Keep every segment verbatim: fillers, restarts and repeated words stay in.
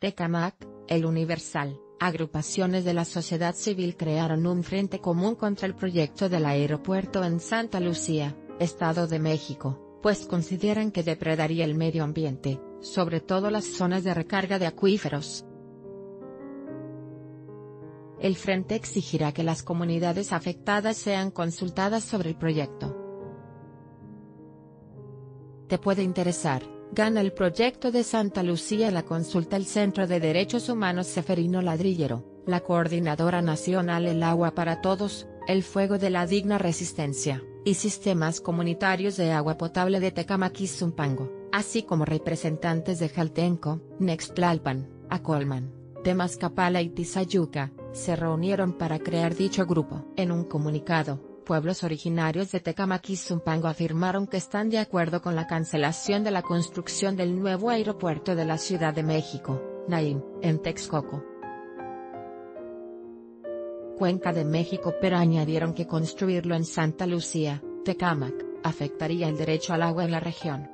Tecamac, El Universal, agrupaciones de la sociedad civil crearon un frente común contra el proyecto del aeropuerto en Santa Lucía, Estado de México, pues consideran que depredaría el medio ambiente, sobre todo las zonas de recarga de acuíferos. El frente exigirá que las comunidades afectadas sean consultadas sobre el proyecto. Te puede interesar. Gana el proyecto de Santa Lucía la consulta el Centro de Derechos Humanos Seferino Ladrillero, la Coordinadora Nacional El Agua para Todos, el Fuego de la Digna Resistencia, y Sistemas Comunitarios de Agua Potable de Tecamac y Zumpango, así como representantes de Jaltenco, Nextlalpan, Acolman, Temazcapala y Tizayuca, se reunieron para crear dicho grupo. En un comunicado, pueblos originarios de Tecamac y Zumpango afirmaron que están de acuerdo con la cancelación de la construcción del nuevo aeropuerto de la Ciudad de México, Naim, en Texcoco, Cuenca de México, pero añadieron que construirlo en Santa Lucía, Tecamac, afectaría el derecho al agua en la región.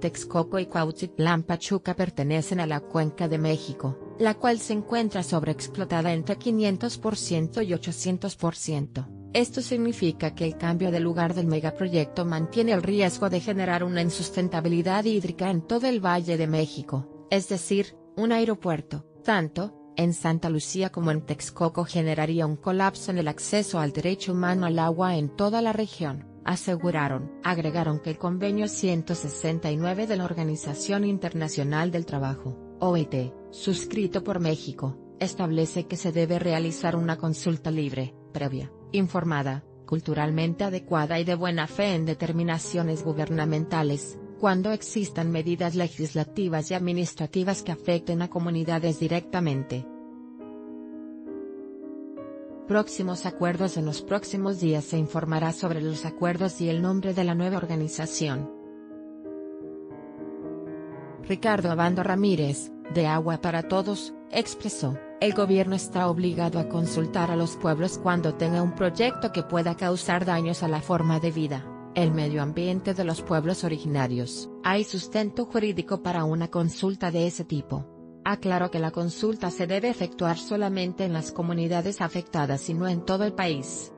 Texcoco y Cuautitlán Pachuca pertenecen a la Cuenca de México, la cual se encuentra sobreexplotada entre quinientos por ciento y ochocientos por ciento. Esto significa que el cambio de lugar del megaproyecto mantiene el riesgo de generar una insustentabilidad hídrica en todo el Valle de México, es decir, un aeropuerto, tanto en Santa Lucía como en Texcoco, generaría un colapso en el acceso al derecho humano al agua en toda la región, aseguraron. Agregaron que el Convenio ciento sesenta y nueve de la Organización Internacional del Trabajo, O I T, suscrito por México, establece que se debe realizar una consulta libre, previa, informada, culturalmente adecuada y de buena fe en determinaciones gubernamentales, cuando existan medidas legislativas y administrativas que afecten a comunidades directamente. Próximos acuerdos. En los próximos días se informará sobre los acuerdos y el nombre de la nueva organización. Ricardo Abando Ramírez, de Agua para Todos, expresó: el gobierno está obligado a consultar a los pueblos cuando tenga un proyecto que pueda causar daños a la forma de vida, el medio ambiente de los pueblos originarios. Hay sustento jurídico para una consulta de ese tipo. Aclaró que la consulta se debe efectuar solamente en las comunidades afectadas y no en todo el país.